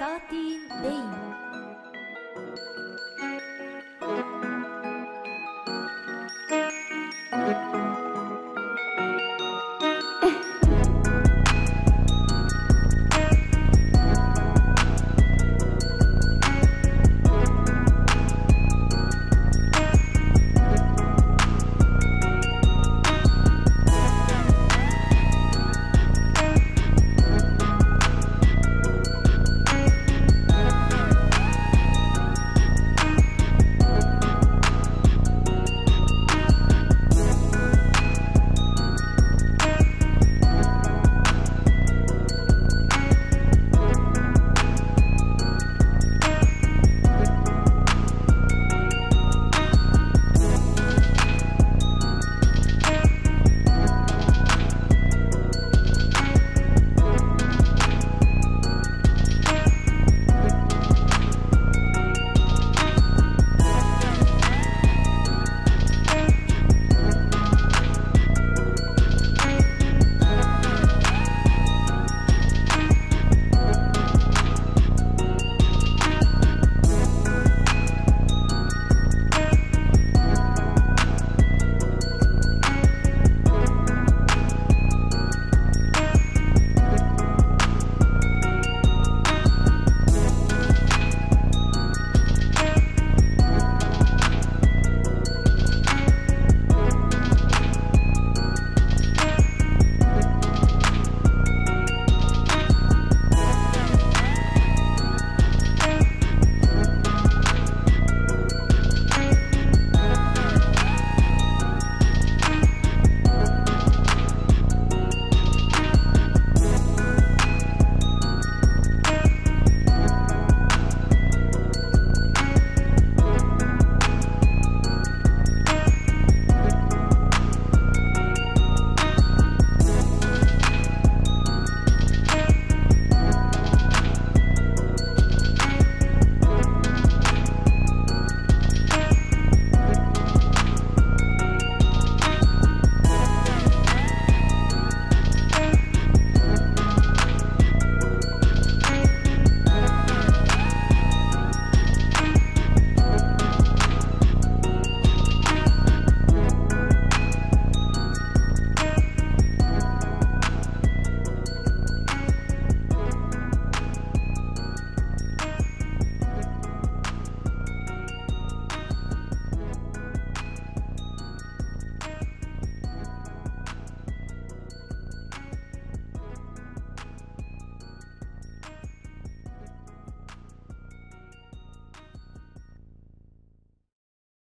13Rain.